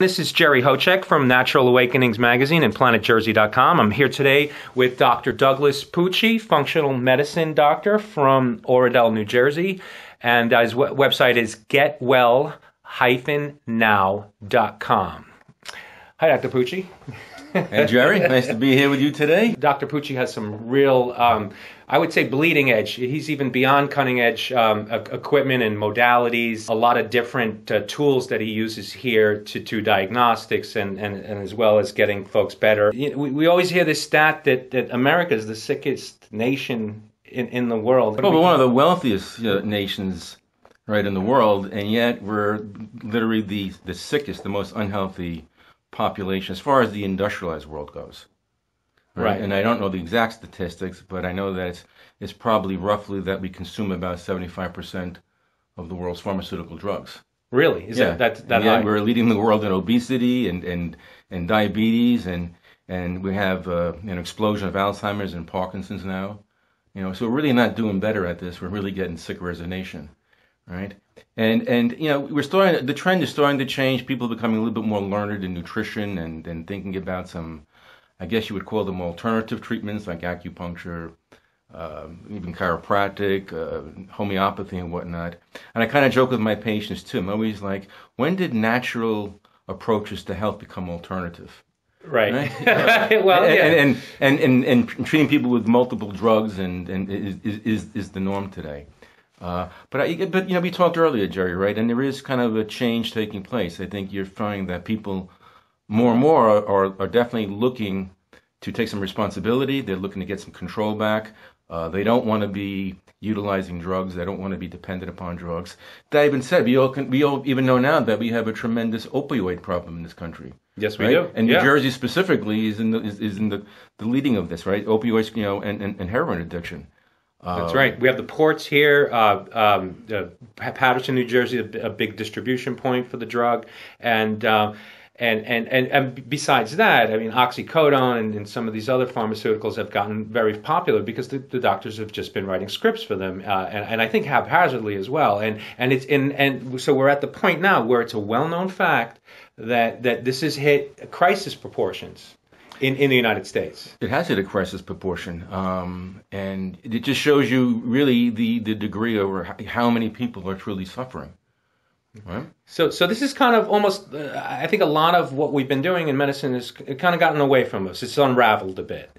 This is Jerry Hocek from Natural Awakenings Magazine and PlanetJersey.com. I'm here today with Dr. Douglas Pucci, functional medicine doctor from Oradell, New Jersey, and his website is GetWell-Now.com. Hi, Dr. Pucci. Hey, Jerry. Nice to be here with you today. Dr. Pucci has some real, I would say, bleeding edge. He's even beyond cutting edge equipment and modalities, a lot of different tools that he uses here to do diagnostics and as well as getting folks better. We always hear this stat that America is the sickest nation in the world. Well, we're one of the wealthiest nations right in the world, and yet we're literally the sickest, the most unhealthy population as far as the industrialized world goes, right? And I don't know the exact statistics, but I know that it's probably roughly that we consume about 75% of the world's pharmaceutical drugs. Really? Is that high? We're leading the world in obesity and diabetes, and we have an explosion of Alzheimer's and Parkinson's now. You know, so we're really not doing better at this. We're really getting sicker as a nation, right? And you know, the trend is starting to change. People are becoming a little bit more learned in nutrition and thinking about some, I guess you would call them alternative treatments like acupuncture, even chiropractic, homeopathy and whatnot. And I kind of joke with my patients too. I'm always like, when did natural approaches to health become alternative? Right. Well, and treating people with multiple drugs is the norm today. But you know, we talked earlier, Jerry, right? And there is kind of a change taking place. I think you're finding that people more and more are definitely looking to take some responsibility. They're looking to get some control back. They don't want to be utilizing drugs. They don't want to be dependent upon drugs. That even said, we all even know now that we have a tremendous opioid problem in this country. Yes, we do. And New Jersey specifically is in the leading of this, right? Opioids, you know, and heroin addiction. That's right. We have the ports here, Paterson, New Jersey, a big distribution point for the drug, and besides that, I mean, oxycodone and some of these other pharmaceuticals have gotten very popular because the doctors have just been writing scripts for them, and I think haphazardly as well. And so we're at the point now where it's a well-known fact that this has hit crisis proportions. In the United States. It has hit a crisis proportion. And it just shows you really the degree over how many people are truly suffering. Right? So this is kind of almost, I think a lot of what we've been doing in medicine has kind of gotten away from us. It's unraveled a bit,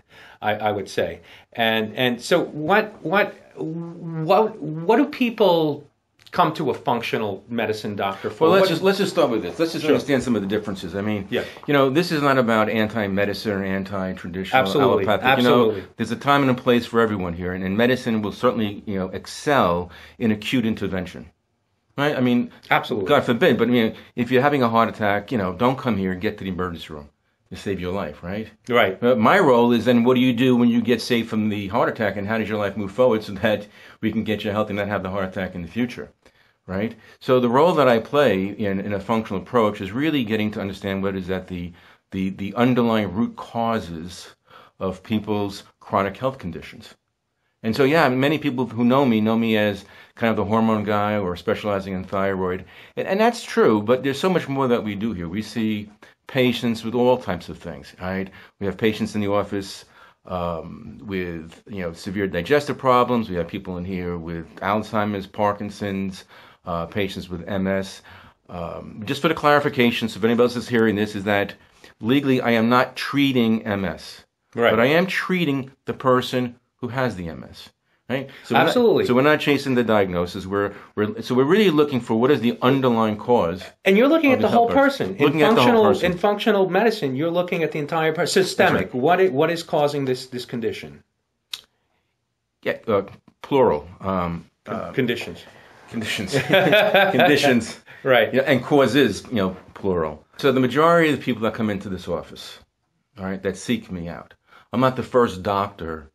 I would say. And so what do people come to a functional medicine doctor for? Well, let's just start with this. Let's just understand some of the differences. I mean, you know, this is not about anti-medicine or anti-traditional allopathic. Absolutely. You know, there's a time and a place for everyone here, and medicine will certainly, you know, excel in acute intervention. Right? I mean, absolutely. God forbid, but I mean, if you're having a heart attack, you know, don't come here and get to the emergency room. To save your life, right? Right. My role is then, what do you do when you get saved from the heart attack, and how does your life move forward so that we can get you healthy and not have the heart attack in the future, right? So the role that I play in a functional approach is really getting to understand what is that the underlying root causes of people's chronic health conditions. And so, yeah, many people who know me as kind of the hormone guy or specializing in thyroid. And that's true, but there's so much more that we do here. We see patients with all types of things, right? We have patients in the office with, you know, severe digestive problems. We have people in here with Alzheimer's, Parkinson's, patients with MS. Just for the clarification, so if anybody else is hearing this, is that legally I am not treating MS. Right. But I am treating the person who has the MS, right? So absolutely. So we're not chasing the diagnosis. We're really looking for what is the underlying cause. And you're looking at the whole person. In functional medicine, you're looking at the entire person. Systemic. Right. What is causing this condition? Yeah, plural. Conditions. Conditions. Right. Yeah, and causes, you know, plural. So the majority of the people that come into this office, all right, that seek me out, I'm not the first doctor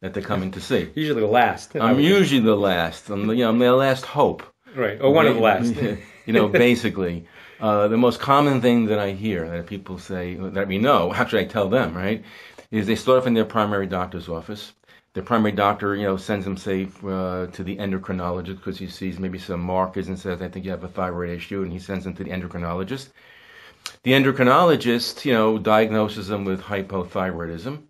that they're coming to see. Usually the last. I'm usually the last. I'm their last hope. Right, or one of the last. You know, basically. The most common thing that I hear that people say, that we know, actually I tell them, right, is they start off in their primary doctor's office. Their primary doctor, you know, sends them, say, to the endocrinologist because he sees maybe some markers and says, I think you have a thyroid issue, and he sends them to the endocrinologist. The endocrinologist, diagnoses them with hypothyroidism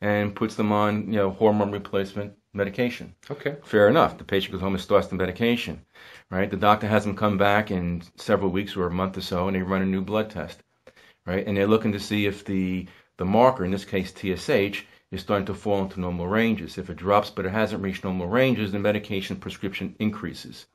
and puts them on, hormone replacement medication. Okay. Fair enough. The patient goes home and starts the medication, right? The doctor has them come back in several weeks or a month or so, and they run a new blood test, right? And they're looking to see if the marker, in this case TSH, is starting to fall into normal ranges. If it drops but it hasn't reached normal ranges, the medication prescription increases.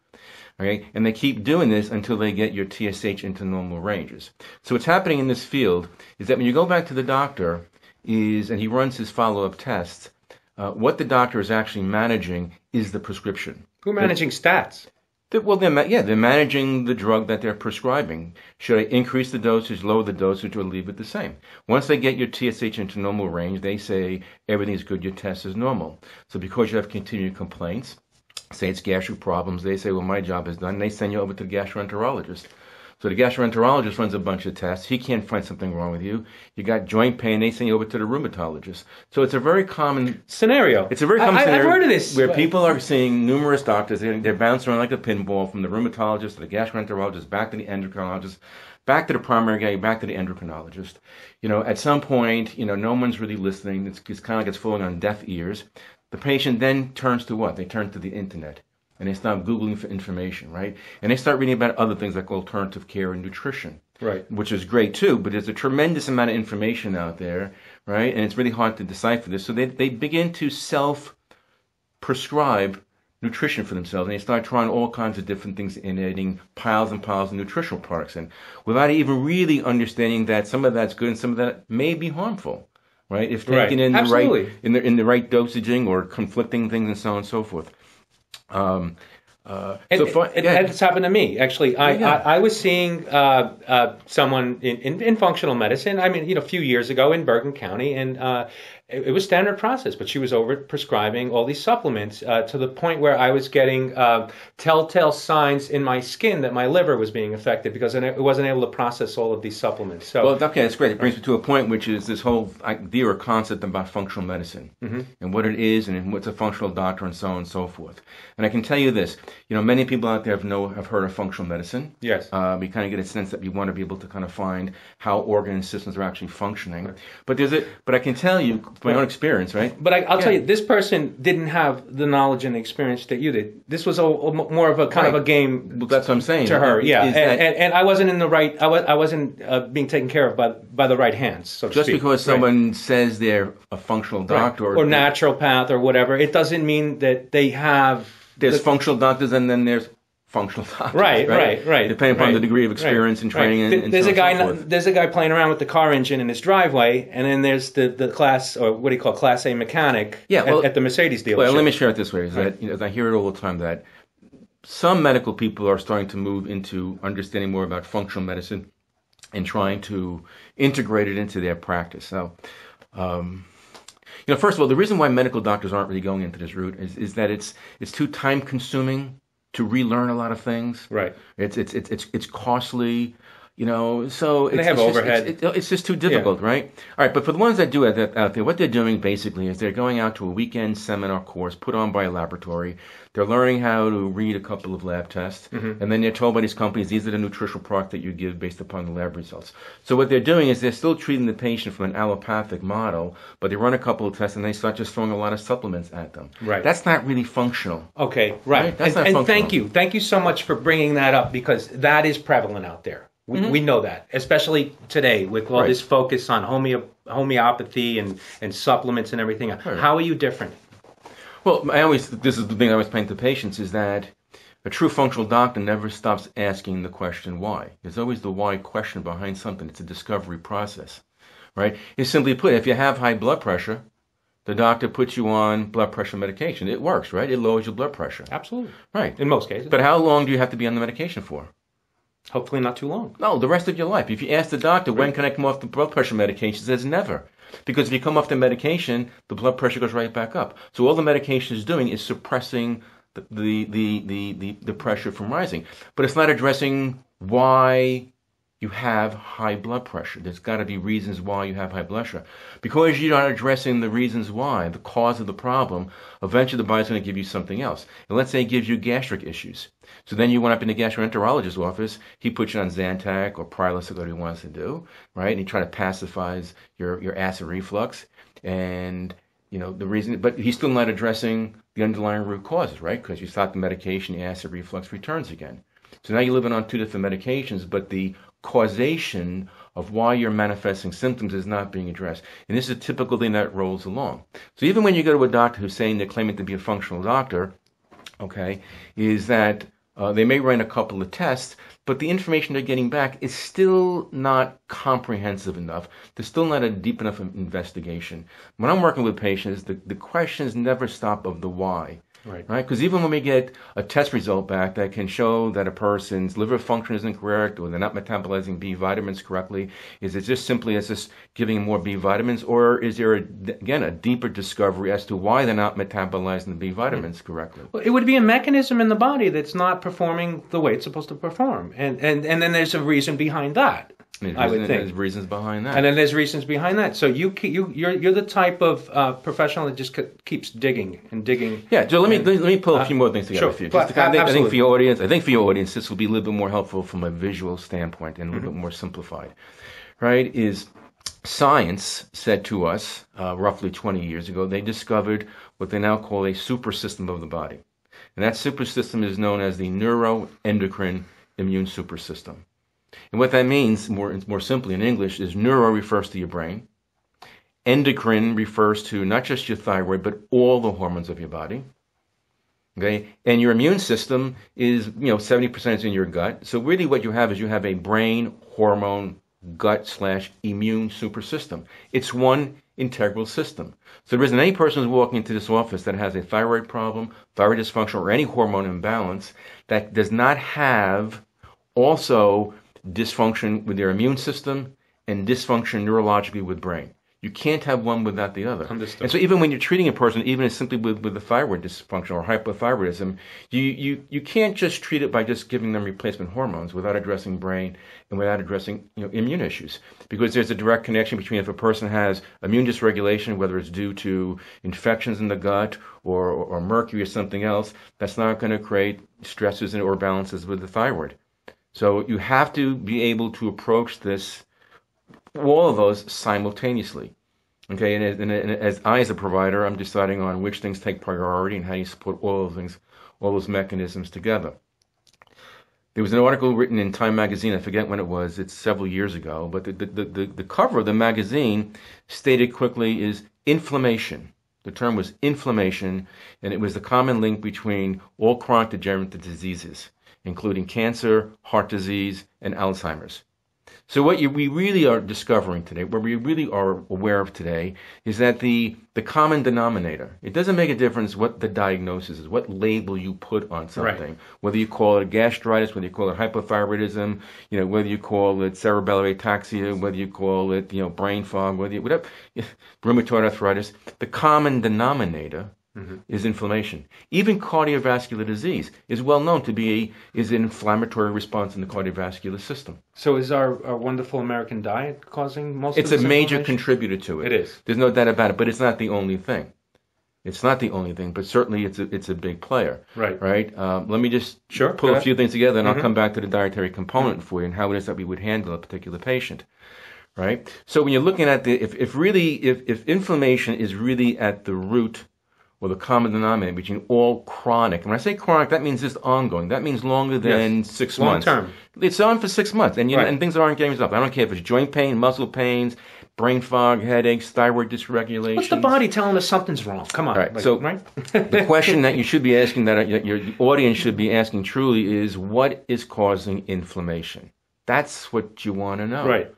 Okay? And they keep doing this until they get your TSH into normal ranges. So what's happening in this field is that when you go back to the doctor and he runs his follow-up tests, what the doctor is actually managing is the prescription. Who are managing stats? They're managing the drug that they're prescribing. Should I increase the dosage, lower the dosage, or leave it the same? Once they get your TSH into normal range, they say everything's good, your test is normal. So because you have continued complaints, say it's gastric problems, they say, well, my job is done, and they send you over to the gastroenterologist. So the gastroenterologist runs a bunch of tests. He can't find something wrong with you. You got joint pain. They send you over to the rheumatologist. So it's a very common scenario. It's a very common scenario. I've heard of this. Where people are seeing numerous doctors. They're bouncing around like a pinball from the rheumatologist to the gastroenterologist, back to the endocrinologist, back to the primary guy, back to the endocrinologist. At some point, no one's really listening. It's kind of like it's falling on deaf ears. The patient then turns to what? They turn to the internet. And they start Googling for information, right? And they start reading about other things like alternative care and nutrition, right? Which is great too, but there's a tremendous amount of information out there, right? And it's really hard to decipher this. So they begin to self-prescribe nutrition for themselves, and they start trying all kinds of different things and adding piles and piles of nutritional products in, without even really understanding that some of that's good and some of that may be harmful. Right? If taken in the right dosaging or conflicting things and so on and so forth. And it's happened to me, actually. I was seeing someone in functional medicine, a few years ago in Bergen County, and it was Standard Process, but she was over-prescribing all these supplements to the point where I was getting telltale signs in my skin that my liver was being affected because it wasn't able to process all of these supplements. So, that's great. It brings me to a point, which is this whole idea or concept about functional medicine, and what it is and what's a functional doctor and so on and so forth. And I can tell you this. Many people out there have heard of functional medicine. Yes. We kind of get a sense that we want to be able to kind of find how organ and systems are actually functioning. Right. But I can tell you from my own experience, right? But I'll tell you, this person didn't have the knowledge and experience that you did. This was more of a kind of a game. Well, that's what I'm saying to her. Yeah, and I wasn't in the right. I wasn't being taken care of by the right hands. So just to speak. Because someone says they're a functional doctor or naturopath or whatever, it doesn't mean that they have. There's functional doctors and then there's functional doctors. Right. Depending upon the degree of experience and training and so forth. There's a guy playing around with the car engine in his driveway, and then there's the class, or what do you call, Class A mechanic at the Mercedes dealership. Well, let me share it this way. That, I hear it all the time that some medical people are starting to move into understanding more about functional medicine and trying to integrate it into their practice. So, first of all, the reason why medical doctors aren't really going into this route is that it's too time-consuming to relearn a lot of things. Right. It's costly, so... And they have overhead. It's just too difficult, right? All right, but for the ones that do that out there, what they're doing basically is they're going out to a weekend seminar course put on by a laboratory. They're learning how to read a couple of lab tests, and then they're told by these companies, these are the nutritional products that you give based upon the lab results. So what they're doing is they're still treating the patient from an allopathic model, but they run a couple of tests and they start just throwing a lot of supplements at them. Right. That's not really functional. Okay, right. That's not functional. And thank you. Thank you so much for bringing that up, because that is prevalent out there. We know that, especially today with all this focus on homeopathy and supplements and everything. Right. How are you different? Well, this is the thing I always explain to patients, is that a true functional doctor never stops asking the question why. There's always the why question behind something. It's a discovery process, right? It's simply put, if you have high blood pressure, the doctor puts you on blood pressure medication. It works, right? It lowers your blood pressure. Absolutely. Right. In most cases. But how long do you have to be on the medication for? Hopefully not too long. No, the rest of your life. If you ask the doctor, when can I come off the blood pressure medication, he says never. Because if you come off the medication, the blood pressure goes right back up. So all the medication is doing is suppressing the pressure from rising. But it's not addressing why you have high blood pressure. There's got to be reasons why you have high blood pressure. Because you're not addressing the reasons why, the cause of the problem, eventually the body's going to give you something else. And let's say it gives you gastric issues. So then you went up in the gastroenterologist's office, he puts you on Zantac or Prilosec, whatever he wants to do, right? And he tries to pacifies your acid reflux. And, you know, the reason, but he's still not addressing the underlying root causes, right? Because you stop the medication, the acid reflux returns again. So now you're living on two different medications, but the causation of why you're manifesting symptoms is not being addressed. And this is a typical thing that rolls along. So even when you go to a doctor who's saying they're claiming to be a functional doctor, okay, is that they may run a couple of tests, but the information they're getting back is still not comprehensive enough. There's still not a deep enough investigation. When I'm working with patients, the questions never stop of the why. Right. Because even when we get a test result back that can show that a person's liver function isn't correct or they're not metabolizing B vitamins correctly, is it just simply as just giving more B vitamins, or is there, again, a deeper discovery as to why they're not metabolizing the B vitamins correctly? Well, it would be a mechanism in the body that's not performing the way it's supposed to perform. And then there's a reason behind that. I would think there's reasons behind that, and then there's reasons behind that. So you're the type of professional that just keeps digging and digging. Yeah, Joe. Let me pull a few more things together for you. Just I think for your audience, this will be a little bit more helpful from a visual standpoint and a little bit more simplified. Right? Is science said to us roughly 20 years ago? They discovered what they now call a super system of the body, and that super system is known as the neuroendocrine immune super system. And what that means, more simply in English, is neuro refers to your brain. Endocrine refers to not just your thyroid, but all the hormones of your body. Okay? And your immune system is, 70% is in your gut. So really what you have is you have a brain, hormone, gut / immune super system. It's one integral system. So there isn't any person who's walking into this office that has a thyroid problem, thyroid dysfunction, or any hormone imbalance that does not have also dysfunction with their immune system and dysfunction neurologically with brain. You can't have one without the other. Understood. And so even when you're treating a person, even simply with the thyroid dysfunction or hypothyroidism, you can't just treat it by just giving them replacement hormones without addressing brain and without addressing immune issues, because there's a direct connection between if a person has immune dysregulation, whether it's due to infections in the gut or mercury or something else, that's not going to create stresses and or balances with the thyroid. So you have to be able to approach this, all of those simultaneously. Okay, and as I, as a provider, I'm deciding on which things take priority and how you support all those things, all those mechanisms together. There was an article written in Time magazine, I forget when it was, it's several years ago, but the cover of the magazine stated quickly is inflammation. The term was inflammation, and it was the common link between all chronic degenerative diseases, including cancer, heart disease, and Alzheimer's. So what we really are discovering today, what we really are aware of today, is that the common denominator, it doesn't make a difference what the diagnosis is, what label you put on something, right, whether you call it gastritis, whether you call it hypothyroidism, whether you call it cerebellar ataxia, whether you call it brain fog, whatever, rheumatoid arthritis, the common denominator is inflammation. Even cardiovascular disease is well known to be an inflammatory response in the cardiovascular system. So is our wonderful American diet causing most of this? It's a major contributor to it. It is. There's no doubt about it, but it's not the only thing. It's not the only thing, but certainly it's a big player. Right. Right. Let me just pull a few things together, and I'll come back to the dietary component for you and how it is that we would handle a particular patient. Right. So when you're looking at the if inflammation is really at the root, or the common denominator between all chronic. And when I say chronic, that means just ongoing. That means longer than 6 months. Long term. It's on for 6 months, and and things aren't getting resolved. I don't care if it's joint pain, muscle pains, brain fog, headaches, thyroid dysregulation. What's the body telling us something's wrong? Come on. Right. The question that you should be asking, that your audience should be asking truly, is what is causing inflammation? That's what you want to know. Right.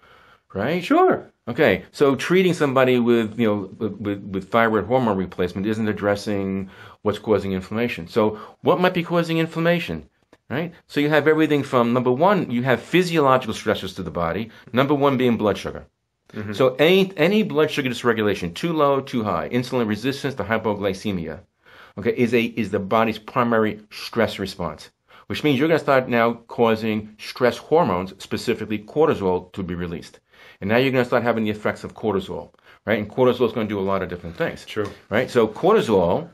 Right? Sure. Okay, so treating somebody with with thyroid hormone replacement isn't addressing what's causing inflammation. So what might be causing inflammation, right? So you have everything from, number one, you have physiological stressors to the body, number one being blood sugar. So any blood sugar dysregulation, too low, too high, insulin resistance to hypoglycemia, okay, is the body's primary stress response. which means you're going to start now causing stress hormones, specifically cortisol, to be released. And now you're going to start having the effects of cortisol, right? And cortisol is going to do a lot of different things. True. Right? So cortisol,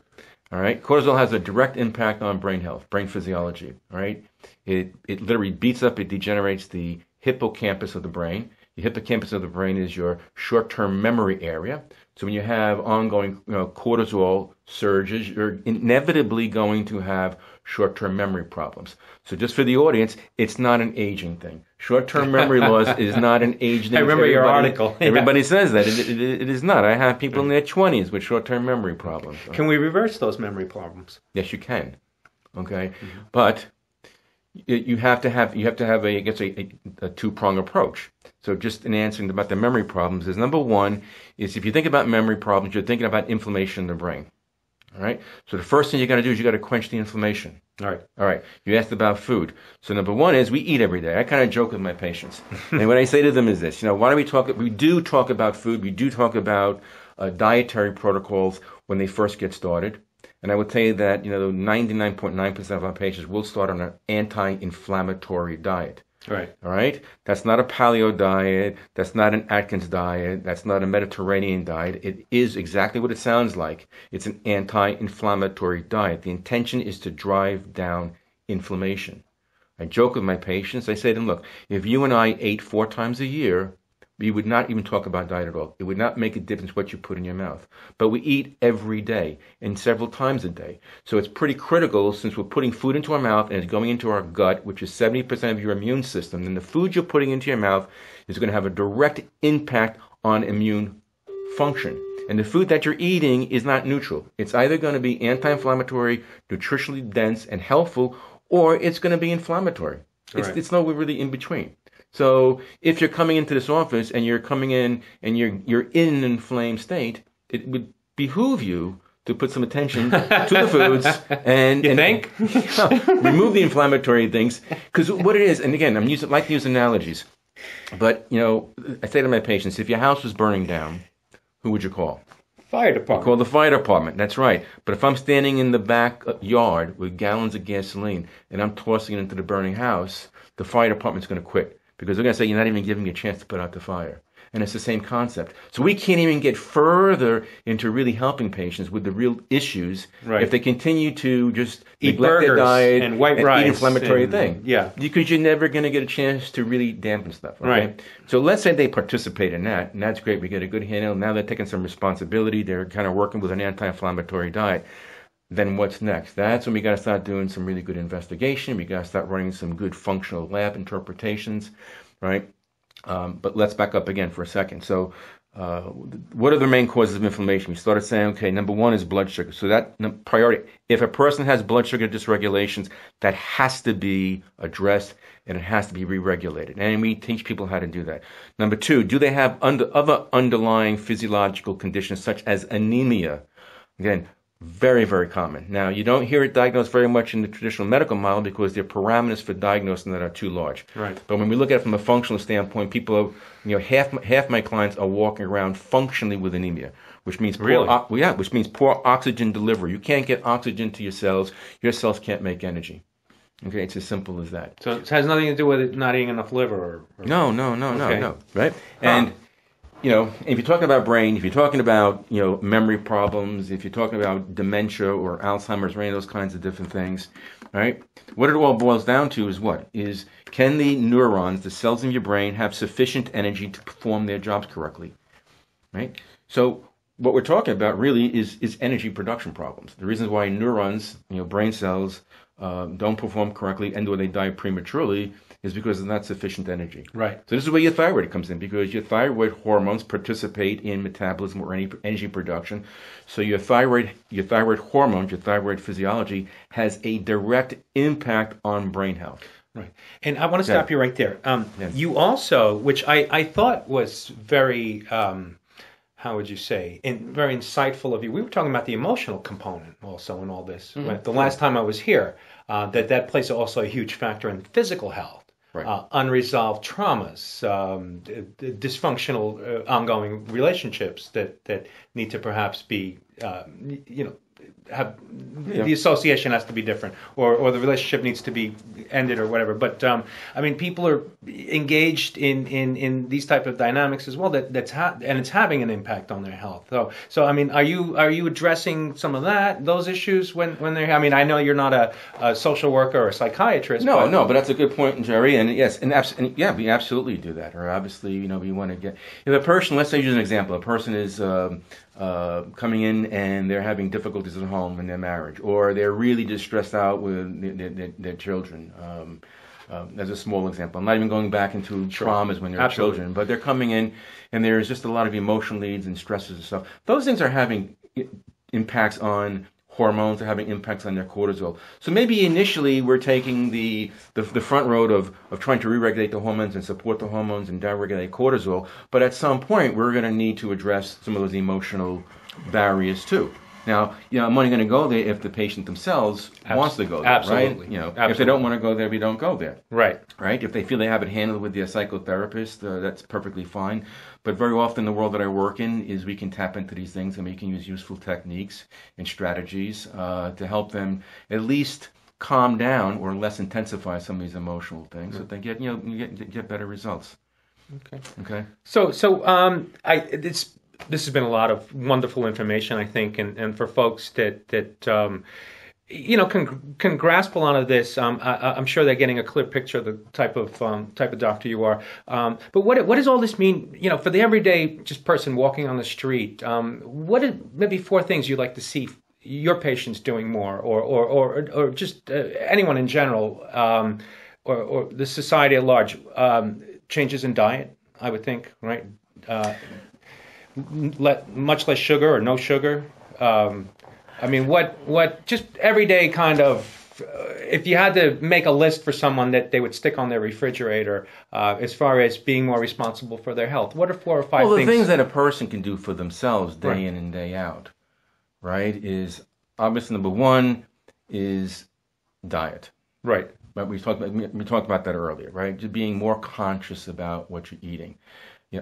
all right, cortisol has a direct impact on brain health, brain physiology, all right? It literally beats up, it degenerates the hippocampus of the brain. The hippocampus of the brain is your short-term memory area. So when you have ongoing cortisol surges, you're inevitably going to have short-term memory problems. So just for the audience, it's not an aging thing. Short-term memory loss is not an age thing. I remember your article. Everybody says that. It is not. I have people in their 20s with short-term memory problems. Can we reverse those memory problems? Yes, you can. Okay, but you have to have a, I guess, a two-prong approach. So just in answering about the memory problems is, number one is, if you think about memory problems, you're thinking about inflammation in the brain. All right. So the first thing you got to do is you got to quench the inflammation. All right. All right. You asked about food. So number one is, we eat every day. I kind of joke with my patients. And what I say to them is this, you know, why don't we talk? We do talk about food. We do talk about dietary protocols when they first get started. And I would tell you that, you know, 99.9% of our patients will start on an anti-inflammatory diet. Right. All right? That's not a paleo diet. That's not an Atkins diet. That's not a Mediterranean diet. It is exactly what it sounds like. It's an anti-inflammatory diet. The intention is to drive down inflammation. I joke with my patients. I say to them, look, if you and I ate 4 times a year, we would not even talk about diet at all. It would not make a difference what you put in your mouth. But we eat every day and several times a day. So it's pretty critical, since we're putting food into our mouth and it's going into our gut, which is 70% of your immune system, then the food you're putting into your mouth is going to have a direct impact on immune function. And the food that you're eating is not neutral. It's either going to be anti-inflammatory, nutritionally dense and healthful, or it's going to be inflammatory. Right. It's nowhere really in between. So if you're coming into this office and you're coming in and you're in an inflamed state, it would behoove you to put some attention to the foods and remove the inflammatory things. Because what it is, and again, I like to use analogies, but you know, I say to my patients, if your house was burning down, who would you call? Fire department. You call the fire department. That's right. But if I'm standing in the backyard with gallons of gasoline and I'm tossing it into the burning house, the fire department's going to quit. Because they're going to say, you're not even giving me a chance to put out the fire. And it's the same concept. So we can't even get further into really helping patients with the real issues if they continue to just neglect their diet and eat inflammatory things. Yeah. Because you're never going to get a chance to really dampen stuff. Okay? Right. So let's say they participate in that, and that's great. We get a good handle. Now they're taking some responsibility. They're kind of working with an anti-inflammatory diet. Then what's next? That's when we got to start doing some really good investigation. We got to start running some good functional lab interpretations, right? But let's back up again for a second. So what are the main causes of inflammation? We started saying, okay, number one is blood sugar. So that priority, if a person has blood sugar dysregulations, that has to be addressed and it has to be re-regulated. And we teach people how to do that. Number two, do they have other underlying physiological conditions such as anemia? Again, very, very common. Now, you don't hear it diagnosed very much in the traditional medical model because there are parameters for diagnosing that are too large. Right. But when we look at it from a functional standpoint, people are, you know, half my clients are walking around functionally with anemia, which means poor oxygen delivery. You can't get oxygen to your cells. Your cells can't make energy. Okay, it's as simple as that. So it has nothing to do with not eating enough liver or No. Right? And you know, if you're talking about brain, if you're talking about, you know, memory problems, if you're talking about dementia or Alzheimer's, any of those kinds of different things, right? What it all boils down to is can the neurons, the cells in your brain, have sufficient energy to perform their jobs correctly, right? So what we're talking about really is energy production problems. The reasons why neurons, you know, brain cells don't perform correctly and or they die prematurely is because there's not sufficient energy. Right. So this is where your thyroid comes in, because your thyroid hormones participate in metabolism or any energy production. So your thyroid hormones, your thyroid physiology has a direct impact on brain health. Right. And I want to stop you right there. You also, which I thought was very, how would you say, very insightful of you. We were talking about the emotional component also in all this. Mm-hmm. Right? The last time I was here, that plays also a huge factor in physical health. Right. Unresolved traumas, dysfunctional ongoing relationships that need to perhaps be, have the association has to be different, or the relationship needs to be ended or whatever. But I mean, people are engaged in these type of dynamics as well. And it's having an impact on their health. So I mean, are you addressing some of those issues when they're? I mean, I know you're not a social worker or a psychiatrist. No, but that's a good point, Jerry. And yes, we absolutely do that. Or obviously, we want to get if a person. Let's say use an example. A person is coming in and they're having difficulties at home in their marriage, or they're really just stressed out with their children. As a small example, I'm not even going back into traumas when they're children, but they're coming in and there's just a lot of emotional needs and stresses and stuff. Those things are having impacts on hormones, are having impacts on their cortisol. So maybe initially we're taking the front road of trying to re-regulate the hormones and support the hormones and down-regulate cortisol, but at some point we're going to need to address some of those emotional barriers too. Now, I'm only going to go there if the patient themselves wants to go there, right? If they don't want to go there, we don't go there. Right? If they feel they have it handled with their psychotherapist, that's perfectly fine. But very often the world that I work in is we can tap into these things and we can use useful techniques and strategies to help them at least calm down or less intensify some of these emotional things so that they get, get better results. Okay. This has been a lot of wonderful information, I think, and for folks that can grasp a lot of this. I'm sure they're getting a clear picture of the type of doctor you are. But what does all this mean? For the everyday just person walking on the street, what are maybe 4 things you'd like to see your patients doing more, or just anyone in general, or the society at large? Changes in diet, I would think, right? Much less sugar or no sugar. I mean, what just everyday kind of, if you had to make a list for someone that they would stick on their refrigerator as far as being more responsible for their health, what are 4 or 5 things? Well, the things that a person can do for themselves day in and day out, right, is obviously number 1 is diet. Right. But we talked about that earlier, right? Just being more conscious about what you're eating.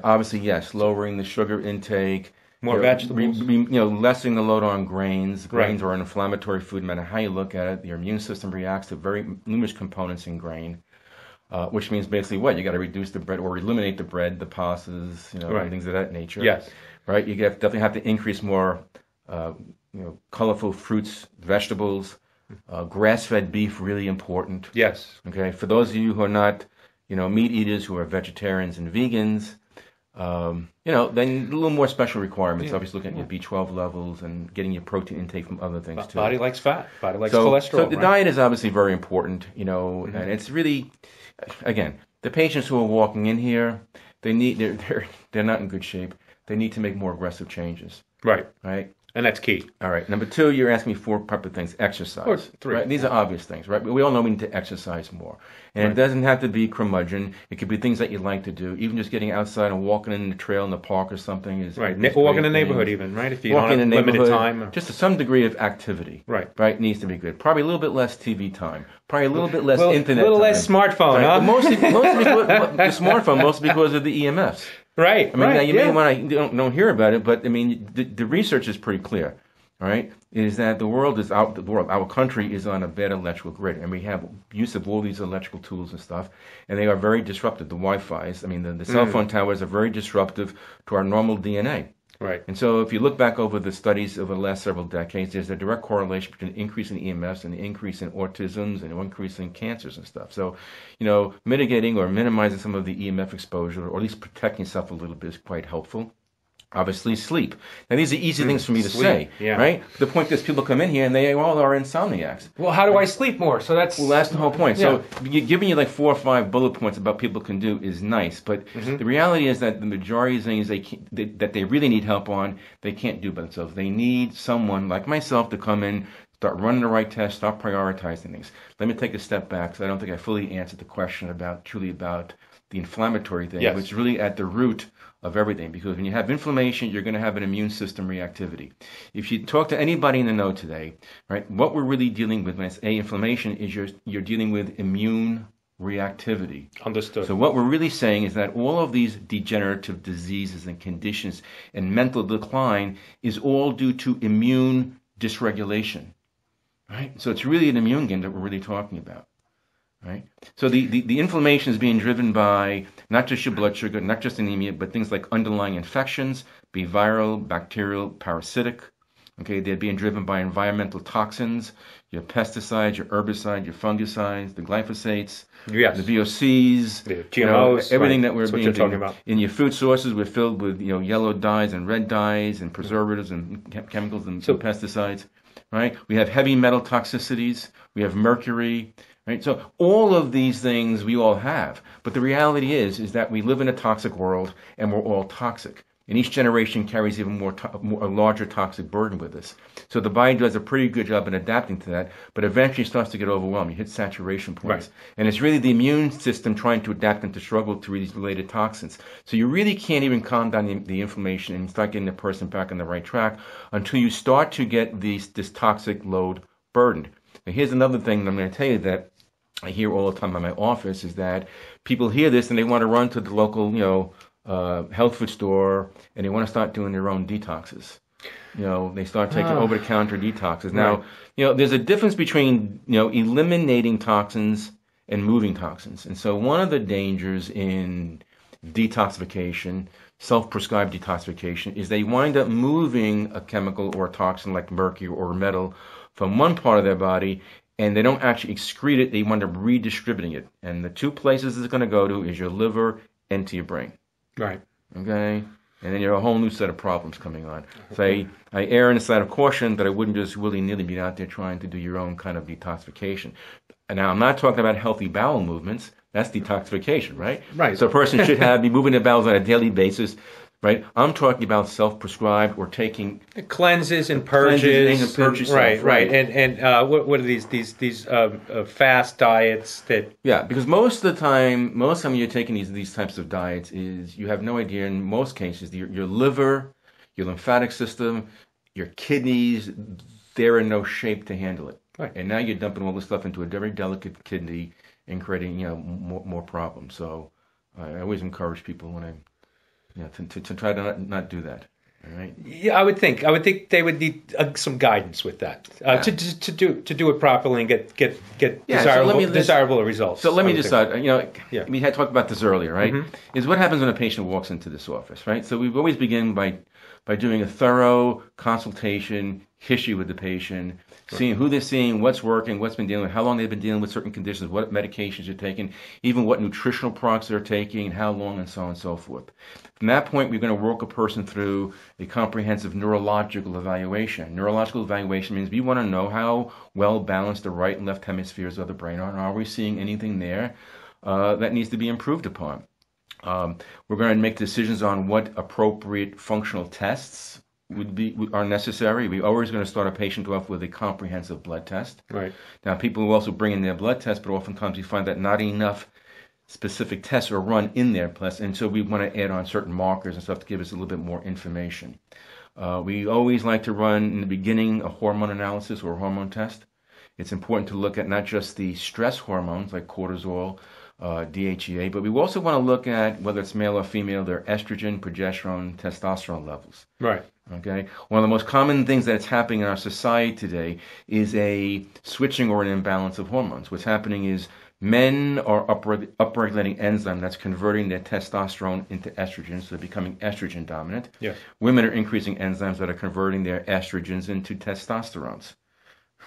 Obviously, yes, lowering the sugar intake. More vegetables. Lessening the load on grains. Grains are an inflammatory food, no matter how you look at it. Your immune system reacts to very numerous components in grain, which means basically what? You got to reduce the bread or eliminate the bread, the pastas, and things of that nature. Yes. Right? You definitely have to increase more colorful fruits, vegetables. Grass-fed beef, really important. Yes. Okay? For those of you who are not, meat eaters, who are vegetarians and vegans, then a little more special requirements. Obviously, looking at your B12 levels and getting your protein intake from other things too. Body likes fat. Body likes cholesterol. So the diet is obviously very important. And it's really, again, the patients who are walking in here, they're not in good shape. They need to make more aggressive changes. Right. And that's key. All right. Number 2, you're asking me 4 proper things. Exercise. Or 3. Right? These are obvious things, right? We all know we need to exercise more. And it doesn't have to be curmudgeon. It could be things that you like to do. Even just getting outside and walking in the trail in the park or something is walking in the neighborhood even, right? If you don't have limited time. Just to some degree of activity. Right? Needs to be good. Probably a little bit less TV time. Probably a little bit less internet. A little less smartphone, right? Huh? Mostly because the smartphone, mostly because of the EMFs. You don't hear about it, but I mean, the research is pretty clear, right? Is that our country is on a bad electrical grid, and we have use of all these electrical tools and stuff, and they are very disruptive. The Wi-Fi's, the cell phone towers are very disruptive to our normal DNA. Right. And so if you look back over the studies over the last several decades, there's a direct correlation between increase in EMFs and the increase in autisms and increase in cancers and stuff. So, mitigating or minimizing some of the EMF exposure, or at least protecting yourself a little bit, is quite helpful. Obviously, sleep. Now, these are easy things for me to say, right? The point is, people come in here and they all are insomniacs. Well, how do I sleep more? Well, that's the whole point. Yeah. So giving you like 4 or 5 bullet points about people can do is nice, but the reality is that the majority of things that they really need help on, they can't do by themselves. They need someone like myself to come in, start running the right tests, start prioritizing things. Let me take a step back, because I don't think I fully answered the question about the inflammatory thing, which is really at the root of everything, because when you have inflammation, you're going to have an immune system reactivity. If you talk to anybody in the know today, right, what we're really dealing with when it's inflammation is you're dealing with immune reactivity. Understood. So what we're really saying is that all of these degenerative diseases and conditions and mental decline is all due to immune dysregulation, right? So it's really an immune game that we're really talking about, right? So the inflammation is being driven by not just your blood sugar, not just anemia, but things like underlying infections, be viral, bacterial, parasitic. Okay, they're being driven by environmental toxins, your pesticides, your herbicides, your fungicides, the glyphosates, yes, the VOCs, the GMOs, you know, everything right, that we're being talking about. In your food sources, we're filled with, you know, yellow dyes and red dyes and preservatives and chemicals and pesticides, right? We have heavy metal toxicities. We have mercury, right? So all of these things we all have. But the reality is that we live in a toxic world and we're all toxic. And each generation carries even a larger toxic burden with us. So the body does a pretty good job in adapting to that, but eventually starts to get overwhelmed. You hit saturation points. Right. And it's really the immune system trying to adapt and to struggle through these related toxins. So you really can't even calm down the inflammation and start getting the person back on the right track until you start to get this toxic load burdened. Now, here's another thing that I'm going to tell you that I hear all the time in my office is that people hear this and they want to run to the local, you know, health food store, and they want to start doing their own detoxes. You know, they start taking over-the-counter detoxes. Now, right, you know, there's a difference between, you know, eliminating toxins and moving toxins. And so one of the dangers in detoxification, self-prescribed detoxification, is they wind up moving a chemical or a toxin like mercury or metal from one part of their body, and they don't actually excrete it. They wind up redistributing it. And the two places it's going to go to is your liver and to your brain. Right. Okay. And then you have a whole new set of problems coming on. So I err on the side of caution that I wouldn't just willy-nilly be out there trying to do your own kind of detoxification. And now I'm not talking about healthy bowel movements. That's detoxification, right? Right. So a person should be moving their bowels on a daily basis, right? I'm talking about self-prescribed or taking cleanses and purges. Right. And what are these fast diets that? Yeah, because most of the time you're taking these types of diets is you have no idea. In most cases, your liver, your lymphatic system, your kidneys, they're in no shape to handle it. Right. And now you're dumping all this stuff into a very delicate kidney and creating, you know, more problems. So I always encourage people when I. Yeah, to try to not do that, all right? Yeah, I would think they would need some guidance with that to do it properly and get desirable results. So let me just we had talked about this earlier, right? Mm-hmm. Is what happens when a patient walks into this office, right? So we always begin by doing a thorough consultation history with the patient, seeing who they're seeing, what's working, what's been dealing with, how long they've been dealing with certain conditions, what medications they're taking, even what nutritional products they're taking, and how long, and so on and so forth. From that point, we're going to work a person through a comprehensive neurological evaluation. Neurological evaluation means we want to know how well balanced the right and left hemispheres of the brain are, and are we seeing anything there that needs to be improved upon? We're going to make decisions on what appropriate functional tests are necessary. We're always going to start a patient off with a comprehensive blood test. Right. Now, people will also bring in their blood test, but oftentimes you find that not enough specific tests are run in their blood, and so we want to add on certain markers and stuff to give us a little bit more information. We always like to run, in the beginning, a hormone analysis or a hormone test. It's important to look at not just the stress hormones like cortisol, DHEA, but we also want to look at, whether it's male or female, their estrogen, progesterone, testosterone levels. Right. Okay. One of the most common things that's happening in our society today is a switching or an imbalance of hormones. What's happening is men are upregulating enzyme that's converting their testosterone into estrogen, so they're becoming estrogen dominant. Yeah. Women are increasing enzymes that are converting their estrogens into testosterones.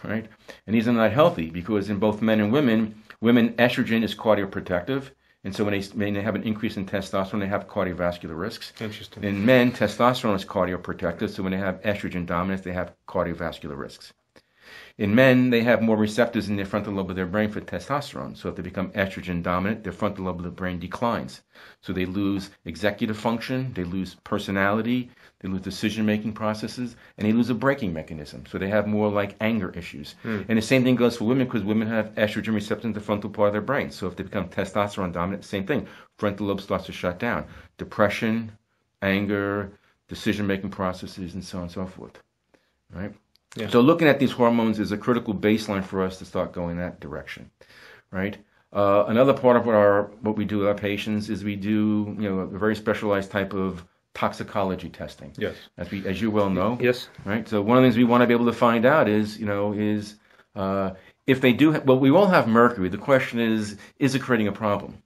Right? And these are not healthy because in both men and women, estrogen is cardioprotective, and so when they have an increase in testosterone, they have cardiovascular risks. Interesting. In men, testosterone is cardioprotective, so when they have estrogen dominance, they have cardiovascular risks. In men, they have more receptors in their frontal lobe of their brain for testosterone, so if they become estrogen dominant, their frontal lobe of the brain declines. So they lose executive function, they lose personality, they lose decision-making processes, and they lose a braking mechanism. So they have more like anger issues. Mm. And the same thing goes for women because women have estrogen receptors in the frontal part of their brain. So if they become testosterone dominant, same thing. Frontal lobe starts to shut down. Depression, anger, decision-making processes, and so on and so forth. All right? Yeah. So looking at these hormones is a critical baseline for us to start going that direction. Right? Another part of what we do with our patients is we do, you know, a very specialized type of toxicology testing. Yes. As you well know. Yes. Right. So one of the things we want to be able to find out is, you know, is if they do, well, we all have mercury. The question is it creating a problem?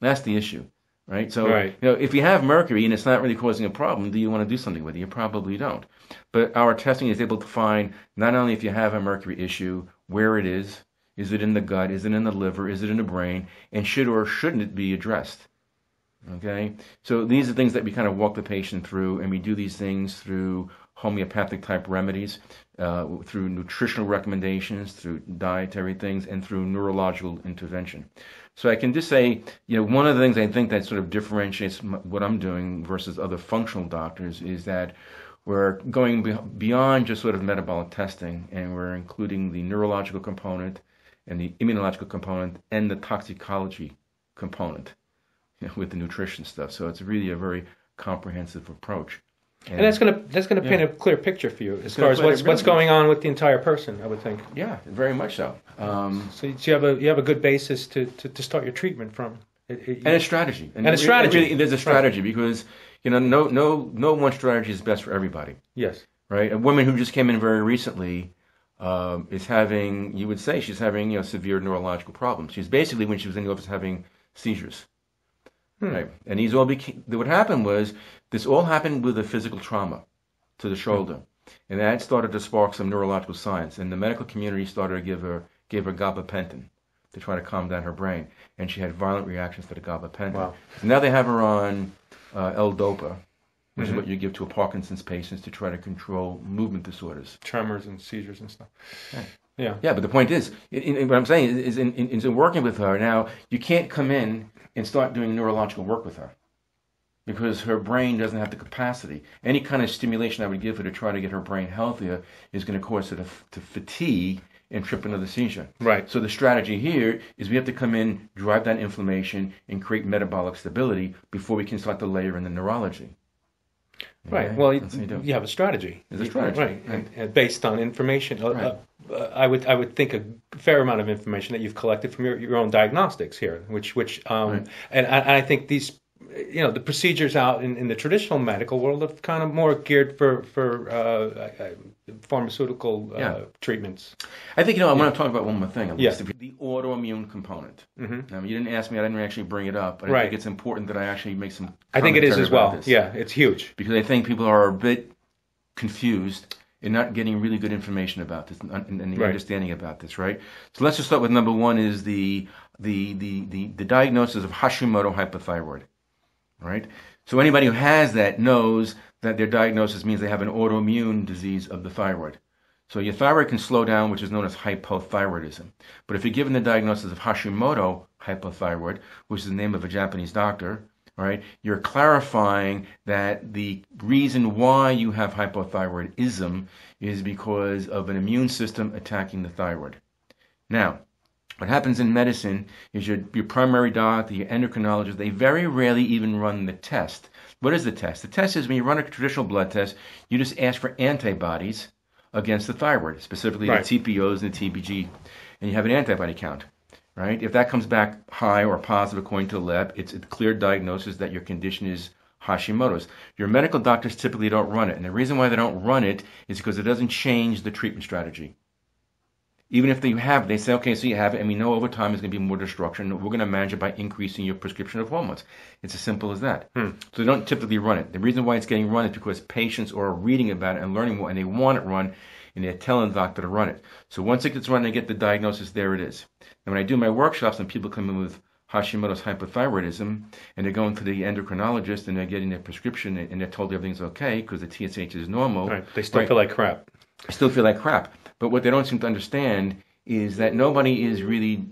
That's the issue, right? So, right. You know, if you have mercury and it's not really causing a problem, do you want to do something with it? You probably don't. But our testing is able to find not only if you have a mercury issue, where it is it in the gut, is it in the liver, is it in the brain, and should or shouldn't it be addressed? Okay? So these are things that we kind of walk the patient through, and we do these things through homeopathic type remedies, through nutritional recommendations, through dietary things, and through neurological intervention. So I can just say, you know, one of the things I think that sort of differentiates what I'm doing versus other functional doctors is that we're going beyond just sort of metabolic testing, and we're including the neurological component and the immunological component and the toxicology component, you know, with the nutrition stuff. So it's really a very comprehensive approach. And that's going to paint a clear picture for you as far as what's going on with the entire person, I would think. Yeah, very much so. So you have a good basis to start your treatment from. And a strategy. Really, there's a strategy, because, you know, no one strategy is best for everybody. Yes. Right? A woman who just came in very recently is having, you would say she's having, you know, severe neurological problems. She's basically, when she was in the office, having seizures. Right. And these all became, what happened was, this all happened with a physical trauma to the shoulder. And that started to spark some neurological science. And the medical community started to give her gabapentin to try to calm down her brain. And she had violent reactions to the gabapentin. Wow. So now they have her on L-Dopa, which is what you give to a Parkinson's patients to try to control movement disorders. Tremors and seizures and stuff. Right. Yeah. Yeah, but the point is, what I'm saying is, in working with her now, you can't come in and start doing neurological work with her, because her brain doesn't have the capacity. Any kind of stimulation I would give her to try to get her brain healthier is going to cause her to fatigue and trip another seizure. Right. So the strategy here is we have to come in, drive down inflammation, and create metabolic stability before we can start to layer in the neurology. Right. Okay. Well, you have a strategy. There's a strategy. Right. And based on information. Right. I would think a fair amount of information that you've collected from your own diagnostics here, which right. and I think these, you know, the procedures out in the traditional medical world are kind of more geared for pharmaceutical treatments. I think, you know, I want to talk about one more thing. The autoimmune component. Mm-hmm. You didn't ask me, I didn't actually bring it up, but I think it's important that I actually make some commentary. I think it is as well. This. Yeah, it's huge. Because I think people are a bit confused and not getting really good information about this and the understanding about this, right? So let's just start with number one is the diagnosis of Hashimoto hypothyroid, right? So anybody who has that knows that their diagnosis means they have an autoimmune disease of the thyroid. So your thyroid can slow down, which is known as hypothyroidism. But if you're given the diagnosis of Hashimoto hypothyroid, which is the name of a Japanese doctor, right, you're clarifying that the reason why you have hypothyroidism is because of an immune system attacking the thyroid. Now, what happens in medicine is your primary doctor, your endocrinologist, they very rarely even run the test. What is the test? The test is when you run a traditional blood test, you just ask for antibodies against the thyroid, specifically the TPOs and the TBG, and you have an antibody count. Right? If that comes back high or positive according to the lab, it's a clear diagnosis that your condition is Hashimoto's. Your medical doctors typically don't run it, and the reason why they don't run it is because it doesn't change the treatment strategy. Even if they have it, they say, okay, so you have it, and we know over time there's going to be more destruction. We're going to manage it by increasing your prescription of hormones. It's as simple as that. So they don't typically run it. The reason why it's getting run is because patients are reading about it and learning more, and they want it run, and they're telling the doctor to run it. So once it gets run, they get the diagnosis, there it is. And when I do my workshops and people come in with Hashimoto's hypothyroidism, and they're going to the endocrinologist and they're getting their prescription and they're told everything's okay because the TSH is normal. Right. They still feel like crap. I still feel like crap. But what they don't seem to understand is that nobody is really,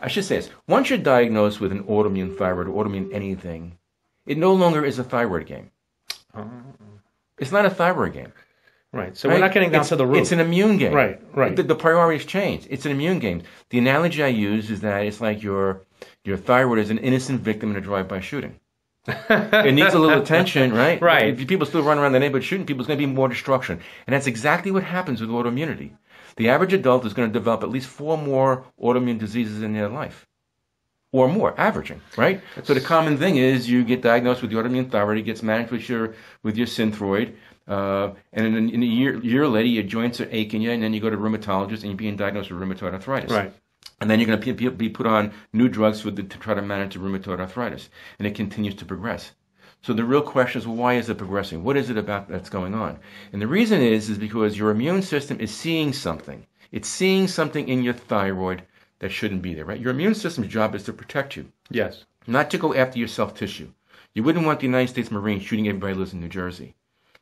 I should say this, once you're diagnosed with an autoimmune thyroid or autoimmune anything, it no longer is a thyroid game. It's not a thyroid game. Right, so we're not getting down to the root. It's an immune game. Right, right. The priorities change. It's an immune game. The analogy I use is that it's like your thyroid is an innocent victim in a drive-by shooting. It needs a little attention, right? Right. If people still run around the neighborhood shooting people, it's going to be more destruction. And that's exactly what happens with autoimmunity. The average adult is going to develop at least 4 more autoimmune diseases in their life. or more, averaging, right? So the common thing is you get diagnosed with your autoimmune thyroid, it gets managed with your synthroid, and in a year later, your joints are aching you, and then you go to a rheumatologist, and you're being diagnosed with rheumatoid arthritis. Right. And then you're going to be put on new drugs to try to manage the rheumatoid arthritis, and it continues to progress. So the real question is, well, why is it progressing? What is it about that's going on? And the reason is because your immune system is seeing something. It's seeing something in your thyroid that shouldn't be there, right? Your immune system's job is to protect you. Yes. Not to go after your self-tissue. You wouldn't want the United States Marines shooting everybody who lives in New Jersey.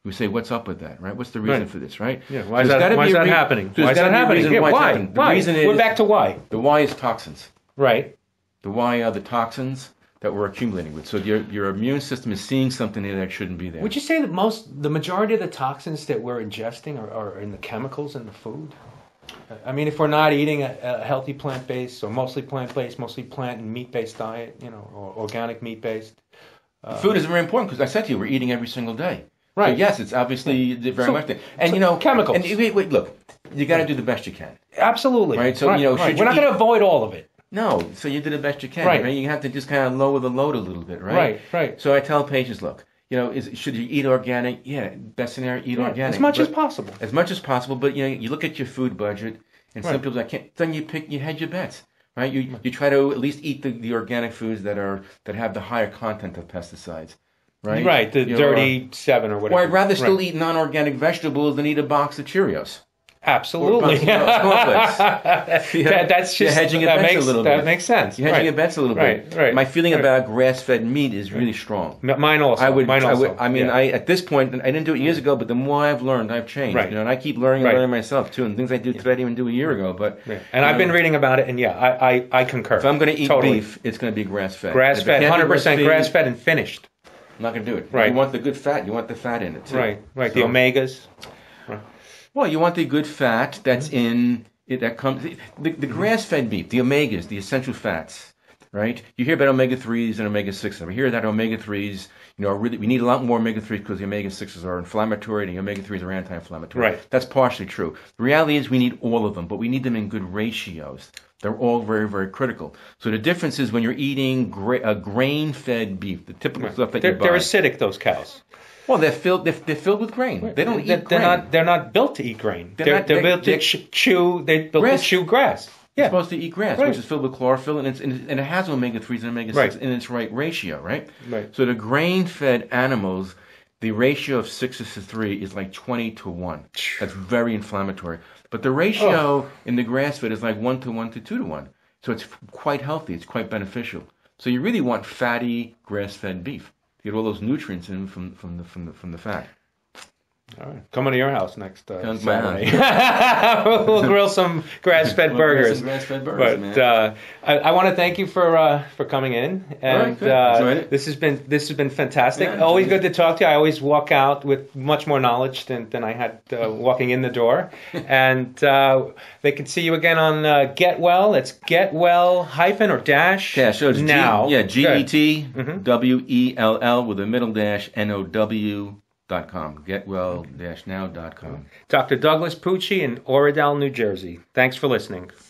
You say, what's up with that, right? What's the reason for this, right? Yeah, why is that happening? So why is that happening? Yeah, why? The reason is, we're back to why. The why is toxins. Right. The why are the toxins that we're accumulating with. So your immune system is seeing something there that shouldn't be there. Would you say that the majority of the toxins that we're ingesting are in the chemicals in the food? I mean, if we're not eating a healthy plant-based or mostly plant-based, mostly plant and meat-based diet, you know, or organic meat-based. Food is very important because I said to you, we're eating every single day. Right. So yes, it's obviously very much there. And, you know, chemicals. And wait, look, you got to do the best you can. Absolutely. Right. So, you know, we're not going to avoid all of it. No. So you do the best you can. Right. Right. You have to just kind of lower the load a little bit. Right. Right. Right. So I tell patients, look. You know, should you eat organic? Yeah, best scenario, eat organic. As much as possible, but you know, you look at your food budget, and some people are like, then you hedge your bets, right? You try to at least eat the organic foods that have the higher content of pesticides, right? Right, the 37 or whatever. Or I'd rather still eat non-organic vegetables than eat a box of Cheerios. Absolutely. That's just hedging your bets a little bit. That makes sense. You're hedging your bets a little bit. Right. My feeling about grass-fed meat is really strong. Mine also. I mean, at this point, I didn't do it years ago, but the more I've learned, I've changed. Right. You know, and I keep learning and learning myself too, and things I do today I didn't even do a year ago. But and I've been reading about it, and I concur. If I'm going to eat beef, it's going to be grass-fed. Grass-fed, 100% grass-fed and finished. I'm not going to do it. Right. You want the good fat. You want the fat in it too. Right. Right. The omegas. Well, you want the good fat that's in it that comes the grass-fed beef, the omegas, the essential fats, right? You hear about omega-3s and omega-6s. We hear that omega-3s, you know, we need a lot more omega-3s because the omega-6s are inflammatory and the omega-3s are anti-inflammatory. Right. That's partially true. The reality is we need all of them, but we need them in good ratios. They're all very, very critical. So the difference is when you're eating grain-fed beef, the typical stuff that you buy. They're acidic, those cows. Well, they're filled with grain. Right. They don't eat grain. They're not built to eat grain. They're built to chew grass. Yeah. They're supposed to eat grass, which is filled with chlorophyll, and it has omega-3s and omega-6 in its right ratio, right? Right. So the grain-fed animals, the ratio of 6 to 3 is like 20 to 1. That's very inflammatory. But the ratio in the grass-fed is like 1 to 1 to 2 to 1. So it's quite healthy. It's quite beneficial. So you really want fatty, grass-fed beef. Get all those nutrients in from the fat. All right, coming to your house next Saturday. We'll grill some grass-fed burgers. But I want to thank you for coming in, and this has been fantastic. Yeah, always good to talk to you. I always walk out with much more knowledge than I had walking in the door. And they can see you again on Get Well. It's GetWell-Now. GetWell with a middle dash now. GetWell-Now.com. Dr. Douglas Pucci in Oradell, New Jersey. Thanks for listening.